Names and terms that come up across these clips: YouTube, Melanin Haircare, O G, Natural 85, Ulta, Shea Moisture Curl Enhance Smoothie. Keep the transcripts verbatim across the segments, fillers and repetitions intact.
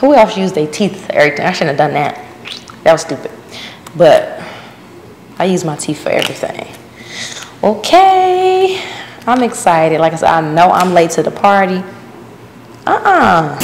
Who else used their teeth for everything? I shouldn't have done that. That was stupid. But I use my teeth for everything. Okay. I'm excited. Like I said, I know I'm late to the party. Uh-uh.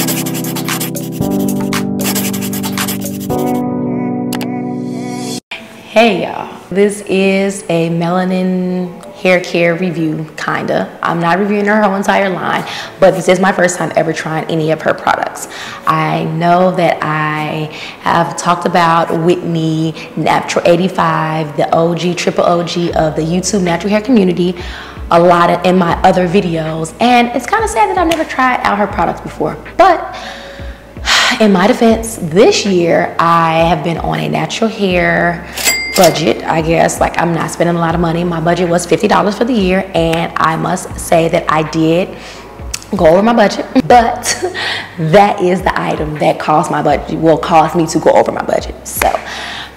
Hey, y'all. This is a Melanin hair care review, kinda. I'm not reviewing her whole entire line, but this is my first time ever trying any of her products. I know that I have talked about Whitney, Natural eighty-five, the O G, triple O G of the YouTube natural hair community, a lot of, in my other videos, and it's kind of sad that I've never tried out her products before. But in my defense, this year I have been on a natural hair budget, I guess. Like, I'm not spending a lot of money. My budget was fifty dollars for the year, and I must say that I did go over my budget, but that is the item that caused my budget, will cause me to go over my budget. So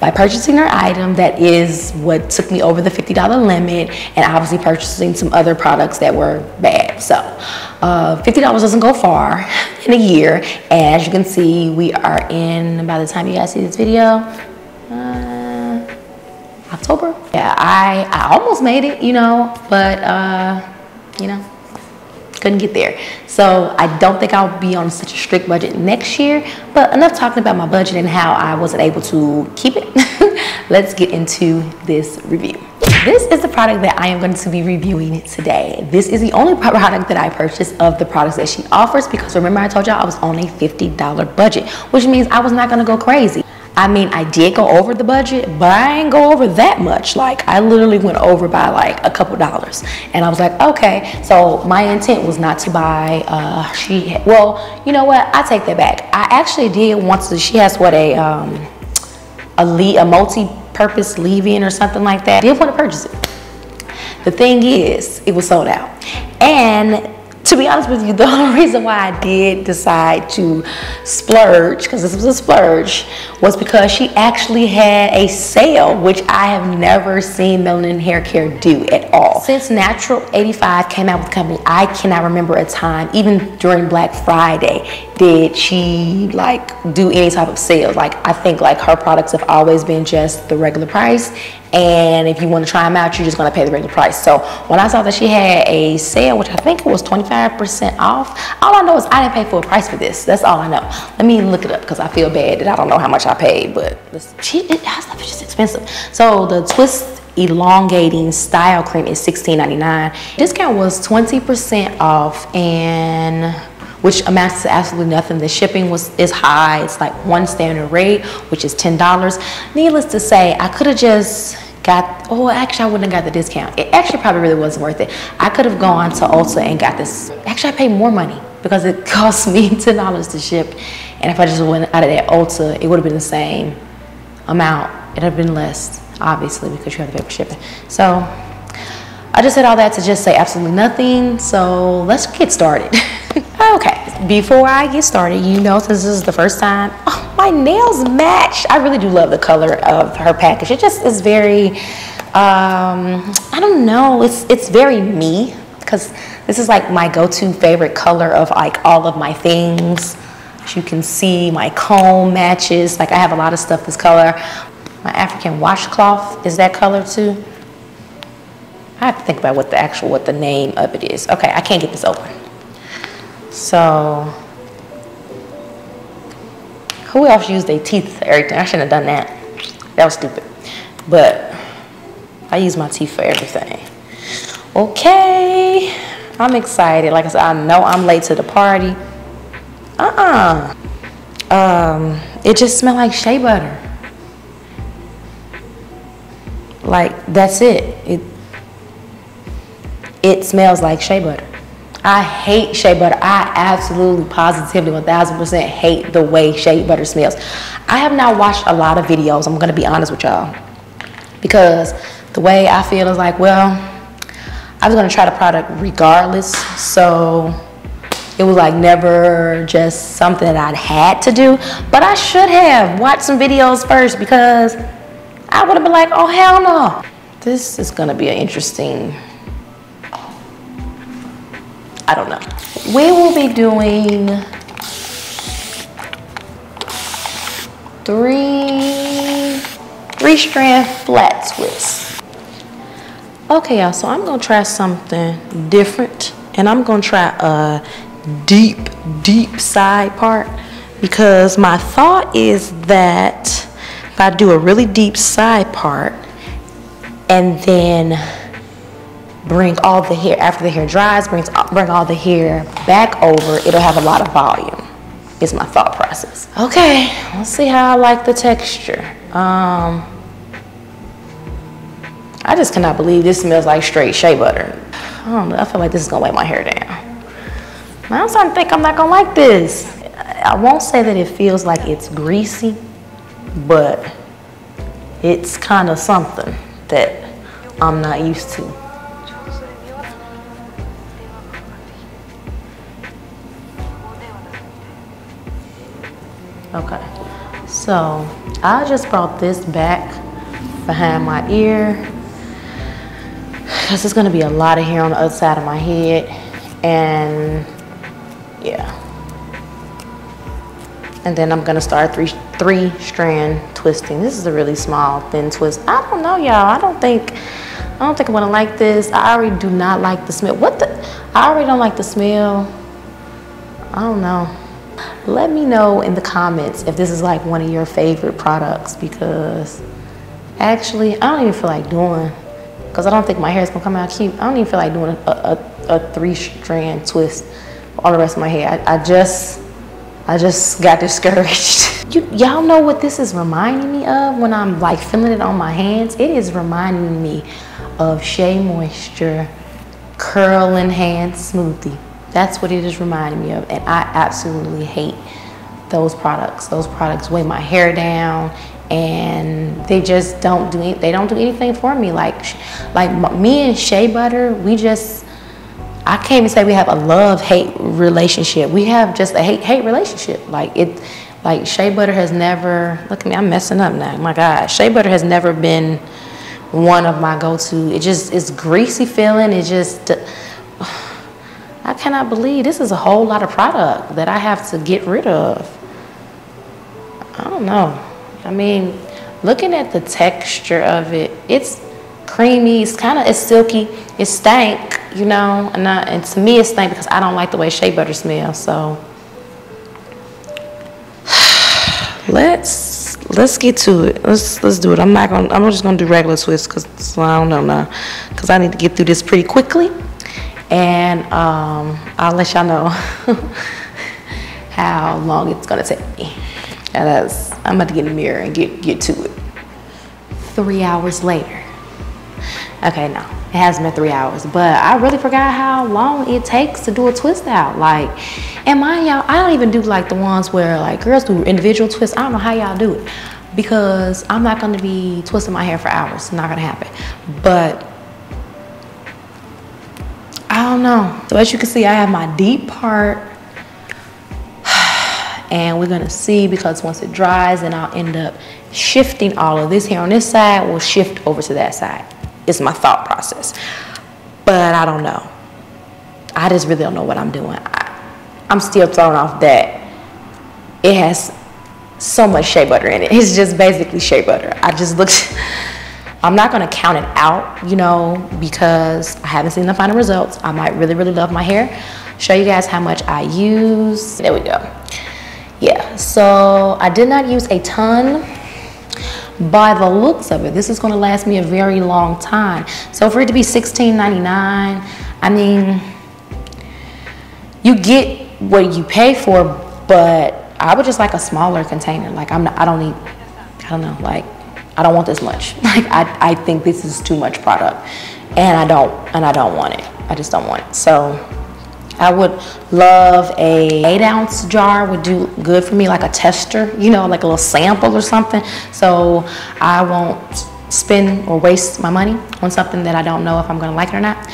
by purchasing her item, that is what took me over the fifty dollar limit, and obviously purchasing some other products that were bad. So uh, fifty dollars doesn't go far in a year. And as you can see, we are in, by the time you guys see this video, uh, October. Yeah, I, I almost made it, you know, but, uh, you know, couldn't get there. So I don't think I'll be on such a strict budget next year, but enough talking about my budget and how I wasn't able to keep it. Let's get into this review. This is the product that I am going to be reviewing today. This is the only product that I purchased of the products that she offers, because remember I told y'all I was on a fifty dollar budget, which means I was not going to go crazy. I mean, I did go over the budget, but I didn't go over that much. Like, I literally went over by like a couple dollars, and I was like, okay. So my intent was not to buy, uh, she, well, you know what? I take that back. I actually did want to, she has what a, um, a, le a multi-purpose leave-in or something like that. I did want to purchase it. The thing is, it was sold out. And to be honest with you, the only reason why I did decide to splurge, because this was a splurge, was because she actually had a sale, which I have never seen Melanin Haircare do at all. Since Natural eighty-five came out with the company, I cannot remember a time, even during Black Friday, did she like do any type of sales. Like, I think like her products have always been just the regular price, and if you want to try them out, you're just going to pay the regular price. So when I saw that she had a sale, which I think it was twenty-five percent off, all I know is I didn't pay full price for this. That's all I know. Let me look it up, because I feel bad that I don't know how much I paid, but this, she, it, that stuff is just expensive. So the Twist Elongating Style Cream is sixteen ninety-nine. Discount was twenty percent off, and which amounts to absolutely nothing. The shipping was is high. It's like one standard rate, which is ten dollars. Needless to say, I could have just got, oh, actually I wouldn't have got the discount. It actually probably really wasn't worth it. I could have gone to Ulta and got this. Actually, I paid more money because it cost me ten dollars to ship. And if I just went out of that Ulta, it would have been the same amount. It would have been less, obviously, because you have to pay for shipping. So I just said all that to just say absolutely nothing. So let's get started. Okay, before I get started, you know, since this is the first time, oh, my nails match. I really do love the color of her package. It just is very, um, I don't know, it's, it's very me, because this is like my go-to favorite color of like all of my things. As you can see, my comb matches. Like, I have a lot of stuff this color. My African washcloth is that color too. I have to think about what the actual, what the name of it is. Okay, I can't get this open. So, who else used their teeth for everything? I shouldn't have done that. That was stupid. But I use my teeth for everything. Okay, I'm excited. Like I said, I know I'm late to the party. Uh-uh. Um, it just smelled like shea butter. Like, that's it. It, it smells like shea butter. I hate shea butter. I absolutely, positively, one thousand percent hate the way shea butter smells. I have not watched a lot of videos, I'm going to be honest with y'all, because the way I feel is like, well, I was going to try the product regardless, so it was like never just something that I'd had to do. But I should have watched some videos first, because I would have been like, oh, hell no. This is going to be an interesting, I don't know. We will be doing three, three strand flat twists. Okay, y'all, so I'm gonna try something different, and I'm gonna try a deep, deep side part, because my thought is that if I do a really deep side part and then bring all the hair, after the hair dries, brings, bring all the hair back over, it'll have a lot of volume, is my thought process. Okay, let's see how I like the texture. Um, I just cannot believe this smells like straight shea butter. I don't know, I feel like this is gonna weigh my hair down. Now I'm starting to think I'm not gonna like this. I won't say that it feels like it's greasy, but it's kind of something that I'm not used to. Okay, so I just brought this back behind my ear because there's gonna be a lot of hair on the other side of my head, and yeah. And then I'm gonna start three three strand twisting. This is a really small thin twist. I don't know, y'all. I don't think I don't think I wanna like this. I already do not like the smell. What the? I already don't like the smell. I don't know. Let me know in the comments if this is like one of your favorite products, because actually I don't even feel like doing, because I don't think my hair is gonna come out cute. I don't even feel like doing a, a, a three strand twist on the rest of my hair. I, I just I just got discouraged. you y'all know what this is reminding me of when I'm like feeling it on my hands? It is reminding me of Shea Moisture Curl Enhance Smoothie. That's what it is reminding me of, and I absolutely hate those products. Those products weigh my hair down, and they just don't do it. They don't do anything for me. Like, like me and shea butter, we just, I can't even say we have a love-hate relationship. We have just a hate-hate relationship. Like it, like shea butter has never. Look at me, I'm messing up now. My God, shea butter has never been one of my go-to. It just, it's greasy feeling. It just. I cannot believe this is a whole lot of product that I have to get rid of. I don't know. I mean, looking at the texture of it, it's creamy, it's kind of, it's silky, it's stank, you know, and, I, and to me it's stank because I don't like the way shea butter smells, so. let's, let's get to it. Let's, let's do it. I'm not gonna, I'm just gonna do regular twists because I don't know now, because I need to get through this pretty quickly. And um, I'll let y'all know how long it's gonna take me. And that's, I'm about to get in the mirror and get, get to it. Three hours later. Okay, no, it hasn't been three hours, but I really forgot how long it takes to do a twist out. Like, and mind y'all, I don't even do like the ones where like girls do individual twists. I don't know how y'all do it, because I'm not gonna be twisting my hair for hours. It's not gonna happen. But I don't know. So as you can see, I have my deep part, and we're gonna see, because once it dries, and I'll end up shifting all of this hair on this side will shift over to that side. It's my thought process, but I don't know. I just really don't know what I'm doing. I, I'm still thrown off that it has so much shea butter in it. It's just basically shea butter. I just looked. I'm not gonna count it out, you know, because I haven't seen the final results. I might really, really love my hair. Show you guys how much I use. There we go. Yeah, so I did not use a ton. By the looks of it, this is gonna last me a very long time. So for it to be sixteen ninety-nine, I mean, you get what you pay for, but I would just like a smaller container. Like, I'm not, I don't need, I don't know, like, I don't want this much. Like, I, I think this is too much product, and I don't, and I don't want it. I just don't want it. So I would love a eight ounce jar would do good for me, like a tester, you know, like a little sample or something. So I won't spend or waste my money on something that I don't know if I'm gonna like it or not.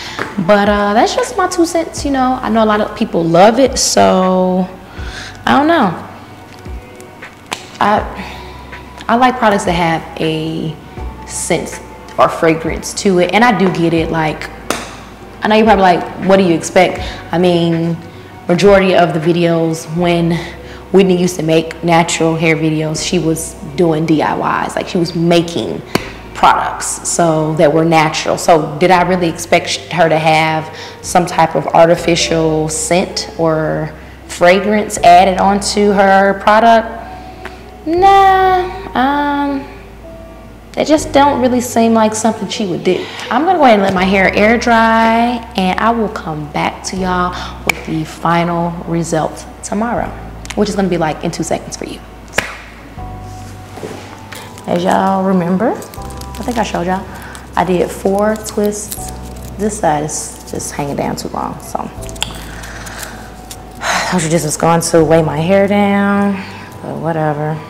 But uh, that's just my two cents, you know. I know a lot of people love it, so I don't know. I. I like products that have a scent or fragrance to it, and I do get it. Like, I know you're probably like, what do you expect? I mean, majority of the videos when Whitney used to make natural hair videos. She was doing D I Ys, like she was making products so that were natural. So did I really expect her to have some type of artificial scent or fragrance added onto her product? Nah, um, that just don't really seem like something she would do. I'm gonna go ahead and let my hair air dry, and I will come back to y'all with the final result tomorrow, which is gonna be like in two seconds for you. So, as y'all remember, I think I showed y'all, I did four twists. This side is just hanging down too long, so. I was just was going to weigh my hair down, but whatever.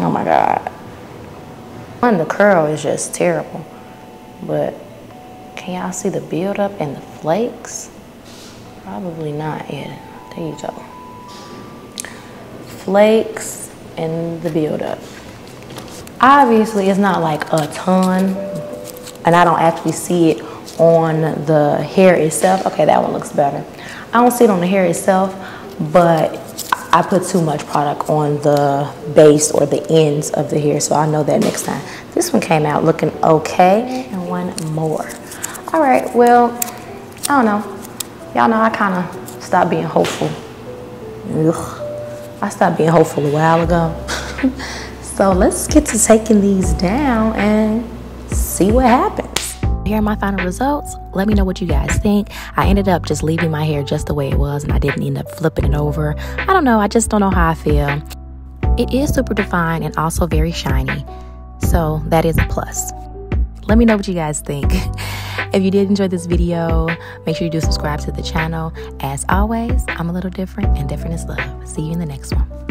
Oh my God. One, the curl is just terrible, but can y'all see the buildup and the flakes? Probably not yet. There you go. Flakes and the buildup. Obviously, it's not like a ton, and I don't actually see it on the hair itself. Okay, that one looks better. I don't see it on the hair itself, but I put too much product on the base or the ends of the hair, so I know that next time. This one came out looking okay, and one more. All right, well, I don't know. Y'all know I kind of stopped being hopeful. Ugh. I stopped being hopeful a while ago. So let's get to taking these down and see what happens. Here are my final results. Let me know what you guys think. I ended up just leaving my hair just the way it was, and I didn't end up flipping it over. I don't know, I just don't know how I feel. It is super defined and also very shiny, so that is a plus. Let me know what you guys think. If you did enjoy this video, make sure you do subscribe to the channel. As always, I'm a little different, and different is love. See you in the next one.